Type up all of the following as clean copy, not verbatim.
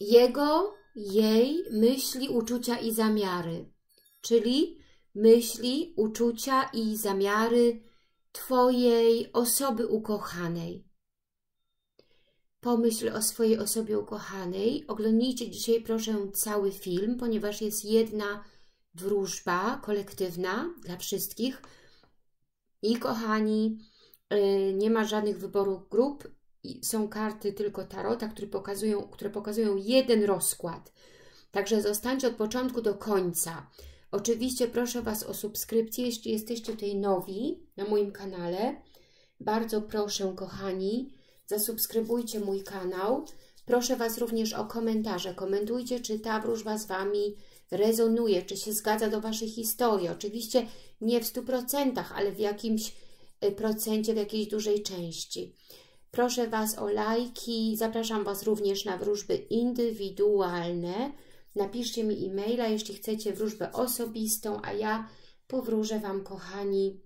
jego, jej myśli, uczucia i zamiary. Czyli myśli, uczucia i zamiary Twojej osoby ukochanej. Pomyśl o swojej osobie ukochanej. Oglądnijcie dzisiaj proszę cały film, ponieważ jest jedna wróżba kolektywna dla wszystkich. I kochani, nie ma żadnych wyborów grup. Są karty tylko tarota, które pokazują jeden rozkład. Także zostańcie od początku do końca. Oczywiście proszę Was o subskrypcję, jeśli jesteście tutaj nowi na moim kanale. Bardzo proszę, kochani, zasubskrybujcie mój kanał. Proszę Was również o komentarze. Komentujcie, czy ta wróżba z Wami rezonuje, czy się zgadza do Waszej historii. Oczywiście nie w 100%, ale w jakimś procencie, w jakiejś dużej części. Proszę Was o lajki. Zapraszam Was również na wróżby indywidualne. Napiszcie mi e-maila, jeśli chcecie wróżbę osobistą, a ja powróżę Wam, kochani,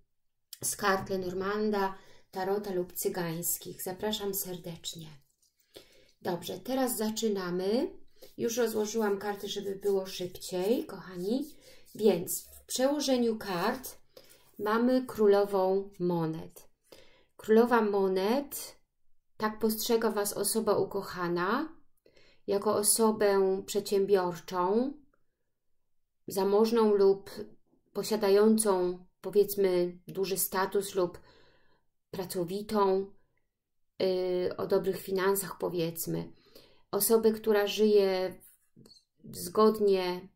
z kart Lenormanda, tarota lub cygańskich. Zapraszam serdecznie. Dobrze, teraz zaczynamy. Już rozłożyłam karty, żeby było szybciej, kochani. Więc w przełożeniu kart mamy królową monet. Królowa monet, tak postrzega Was osoba ukochana, jako osobę przedsiębiorczą, zamożną lub posiadającą, powiedzmy, duży status lub pracowitą, o dobrych finansach, powiedzmy. Osobę, która żyje zgodnie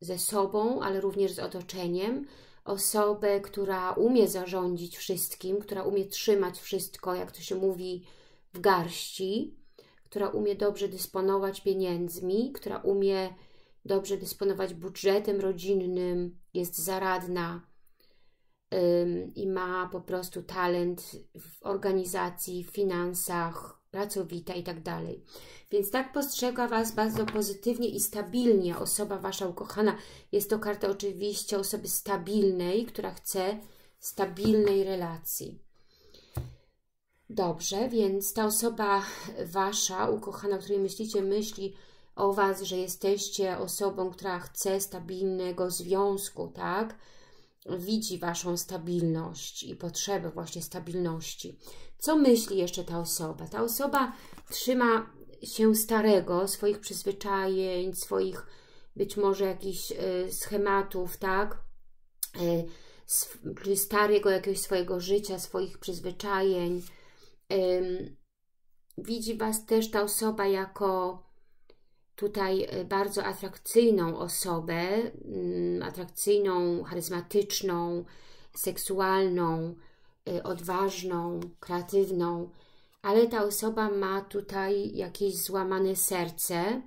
ze sobą, ale również z otoczeniem. Osobę, która umie zarządzić wszystkim, która umie trzymać wszystko, jak to się mówi, w garści, która umie dobrze dysponować pieniędzmi, która umie dobrze dysponować budżetem rodzinnym, jest zaradna i ma po prostu talent w organizacji, w finansach, pracowita i tak dalej. Więc tak postrzega Was bardzo pozytywnie i stabilnie osoba Wasza ukochana. Jest to karta oczywiście osoby stabilnej, która chce stabilnej relacji. Dobrze, więc ta osoba Wasza ukochana, o której myślicie, myśli o Was, że jesteście osobą, która chce stabilnego związku, tak? Widzi Waszą stabilność i potrzebę właśnie stabilności. Co myśli jeszcze ta osoba? Ta osoba trzyma się starego, swoich przyzwyczajeń, swoich być może jakichś schematów, tak? Czyli starego jakiegoś swojego życia, swoich przyzwyczajeń. Widzi Was też ta osoba jako tutaj bardzo atrakcyjną osobę, atrakcyjną, charyzmatyczną, seksualną, odważną, kreatywną, ale ta osoba ma tutaj jakieś złamane serce,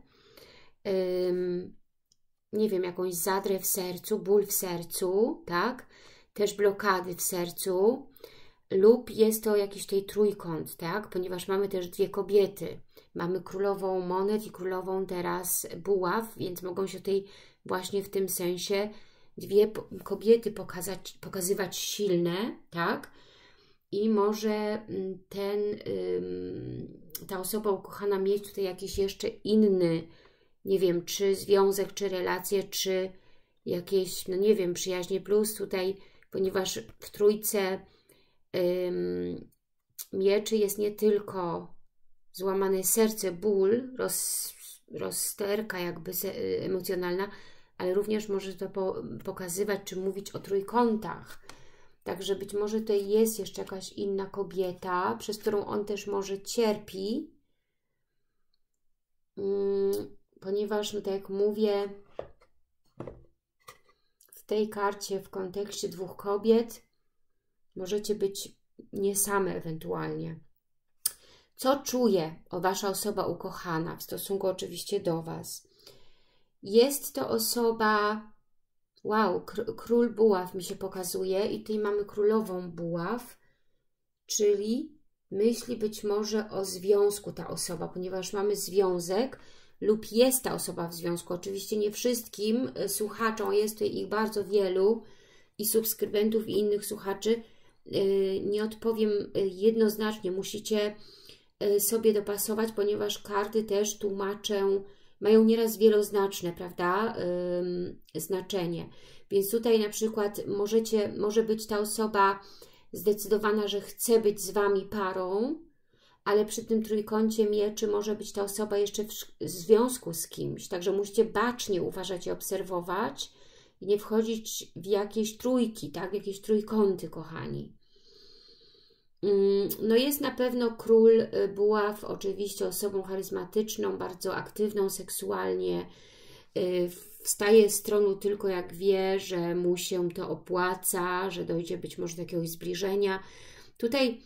nie wiem, jakąś zadrę w sercu, ból w sercu, tak? Też blokady w sercu. Lub jest to jakiś tutaj trójkąt, tak? Ponieważ mamy też dwie kobiety. Mamy królową monet i królową teraz buław, więc mogą się tutaj właśnie w tym sensie dwie kobiety pokazywać silne, tak? I może ta osoba ukochana mieć tutaj jakiś jeszcze inny, nie wiem, czy związek, czy relacje, czy jakieś, no nie wiem, przyjaźnie plus tutaj, ponieważ w trójce mieczy jest nie tylko złamane serce, ból, rozterka jakby emocjonalna, ale również może to pokazywać czy mówić o trójkątach. Także być może tutaj jest jeszcze jakaś inna kobieta, przez którą on też może cierpi, ponieważ, no tak jak mówię, w tej karcie w kontekście dwóch kobiet możecie być nie same ewentualnie. Co czuje Wasza osoba ukochana w stosunku oczywiście do Was? Jest to osoba... Wow, król buław mi się pokazuje i tutaj mamy królową buław, czyli myśli być może o związku ta osoba, ponieważ mamy związek lub jest ta osoba w związku. Oczywiście nie wszystkim słuchaczom, jest tutaj ich bardzo wielu i subskrybentów i innych słuchaczy, nie odpowiem jednoznacznie, musicie sobie dopasować, ponieważ karty też tłumaczą, mają nieraz wieloznaczne, prawda, znaczenie. Więc tutaj na przykład może być ta osoba zdecydowana, że chce być z Wami parą, ale przy tym trójkącie mieczy może być ta osoba jeszcze w związku z kimś. Także musicie bacznie uważać i obserwować i nie wchodzić w jakieś trójki, tak? W jakieś trójkąty, kochani. No jest na pewno król buław, oczywiście osobą charyzmatyczną, bardzo aktywną seksualnie. Wstaje z tronu tylko jak wie, że mu się to opłaca, że dojdzie być może do jakiegoś zbliżenia. Tutaj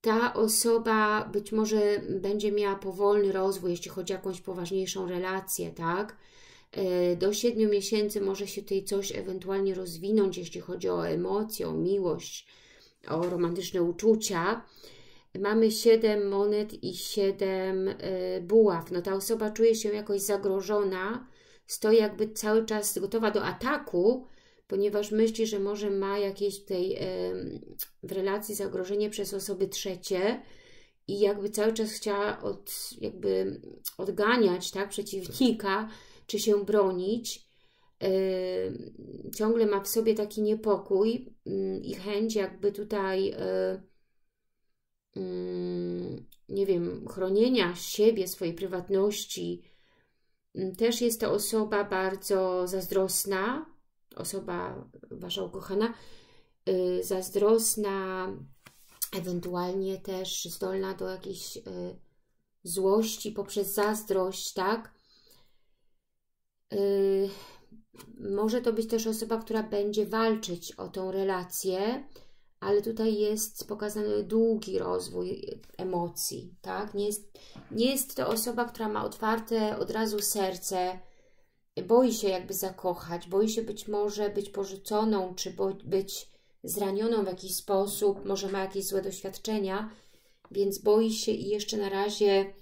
ta osoba być może będzie miała powolny rozwój, jeśli chodzi o jakąś poważniejszą relację, tak? Do 7 miesięcy może się tutaj coś ewentualnie rozwinąć, jeśli chodzi o emocje, o miłość, o romantyczne uczucia. Mamy 7 monet i 7 buław. No ta osoba czuje się jakoś zagrożona, stoi jakby cały czas gotowa do ataku, ponieważ myśli, że może ma jakieś tutaj w relacji zagrożenie przez osoby trzecie i jakby cały czas chciała odganiać, tak, przeciwnika, czy się bronić. Ciągle ma w sobie taki niepokój i chęć jakby tutaj nie wiem, chronienia siebie, swojej prywatności. Też jest to osoba bardzo zazdrosna, osoba Wasza ukochana, zazdrosna, ewentualnie też zdolna do jakiejś złości poprzez zazdrość, tak? Może to być też osoba, która będzie walczyć o tą relację, ale tutaj jest pokazany długi rozwój emocji, tak? Nie jest to osoba, która ma otwarte od razu serce, boi się jakby zakochać, boi się być może być porzuconą, czy być zranioną w jakiś sposób, może ma jakieś złe doświadczenia, więc boi się i jeszcze na razie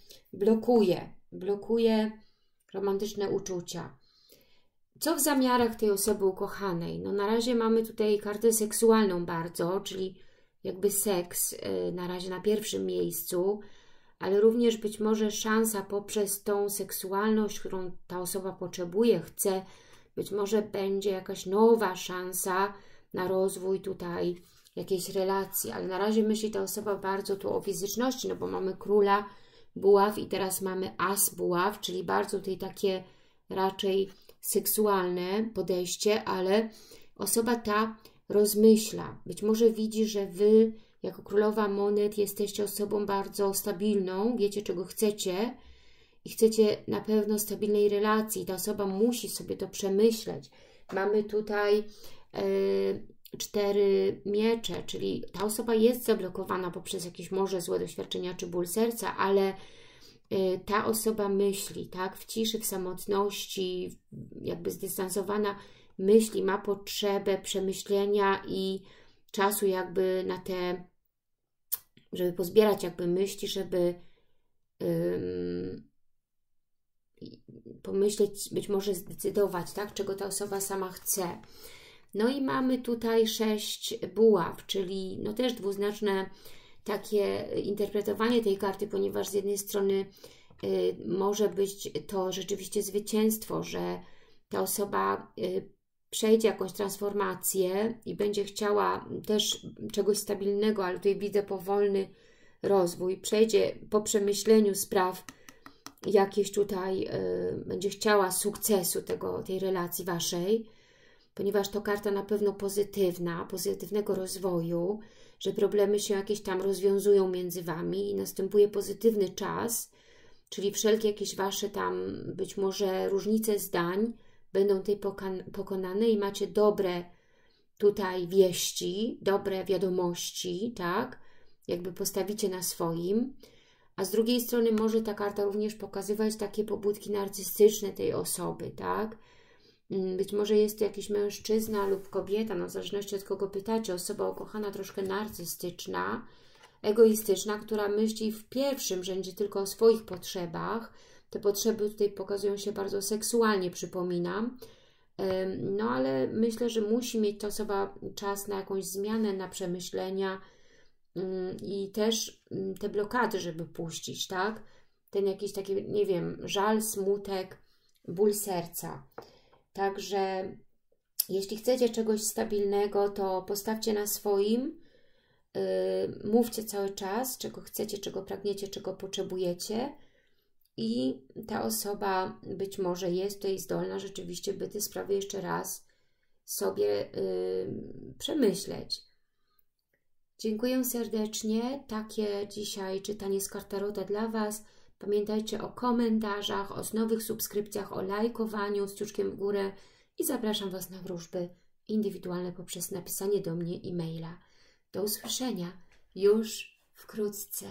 blokuje romantyczne uczucia. Co w zamiarach tej osoby ukochanej? No na razie mamy tutaj kartę seksualną bardzo, czyli jakby seks na razie na pierwszym miejscu, ale również być może szansa poprzez tą seksualność, którą ta osoba potrzebuje, chce, być może będzie jakaś nowa szansa na rozwój tutaj jakiejś relacji, ale na razie myśli ta osoba bardzo tu o fizyczności, no bo mamy króla buław i teraz mamy as buław, czyli bardzo tutaj takie raczej seksualne podejście, ale osoba ta rozmyśla. Być może widzi, że Wy jako królowa monet jesteście osobą bardzo stabilną, wiecie czego chcecie i chcecie na pewno stabilnej relacji. Ta osoba musi sobie to przemyśleć. Mamy tutaj 4 miecze, czyli ta osoba jest zablokowana poprzez jakieś może złe doświadczenia czy ból serca, ale ta osoba myśli, tak, w ciszy, w samotności, jakby zdystansowana myśli, ma potrzebę przemyślenia i czasu jakby na te, żeby pozbierać jakby myśli, żeby pomyśleć, być może zdecydować, tak, czego ta osoba sama chce. No i mamy tutaj 6 buław, czyli no też dwuznaczne takie interpretowanie tej karty, ponieważ z jednej strony może być to rzeczywiście zwycięstwo, że ta osoba przejdzie jakąś transformację i będzie chciała też czegoś stabilnego, ale tutaj widzę powolny rozwój, przejdzie po przemyśleniu spraw jakieś tutaj, będzie chciała sukcesu tej relacji Waszej, ponieważ to karta na pewno pozytywna, pozytywnego rozwoju, że problemy się jakieś tam rozwiązują między Wami i następuje pozytywny czas, czyli wszelkie jakieś Wasze tam być może różnice zdań będą tutaj pokonane i macie dobre tutaj wieści, dobre wiadomości, tak? Jakby postawicie na swoim. A z drugiej strony może ta karta również pokazywać takie pobudki narcystyczne tej osoby, tak? Być może jest to jakiś mężczyzna lub kobieta, no w zależności od kogo pytacie, osoba ukochana, troszkę narcystyczna, egoistyczna, która myśli w pierwszym rzędzie tylko o swoich potrzebach. Te potrzeby tutaj pokazują się bardzo seksualnie, przypominam. No ale myślę, że musi mieć ta osoba czas na jakąś zmianę, na przemyślenia, i też te blokady, żeby puścić, tak? Ten jakiś taki, nie wiem, żal, smutek, ból serca. Także jeśli chcecie czegoś stabilnego, to postawcie na swoim, mówcie cały czas, czego chcecie, czego pragniecie, czego potrzebujecie i ta osoba być może jest tutaj zdolna rzeczywiście, by te sprawy jeszcze raz sobie przemyśleć. Dziękuję serdecznie. Takie dzisiaj czytanie z kart Tarota dla Was. Pamiętajcie o komentarzach, o nowych subskrypcjach, o lajkowaniu z ciuczkiem w górę i zapraszam Was na wróżby indywidualne poprzez napisanie do mnie e-maila. Do usłyszenia już wkrótce.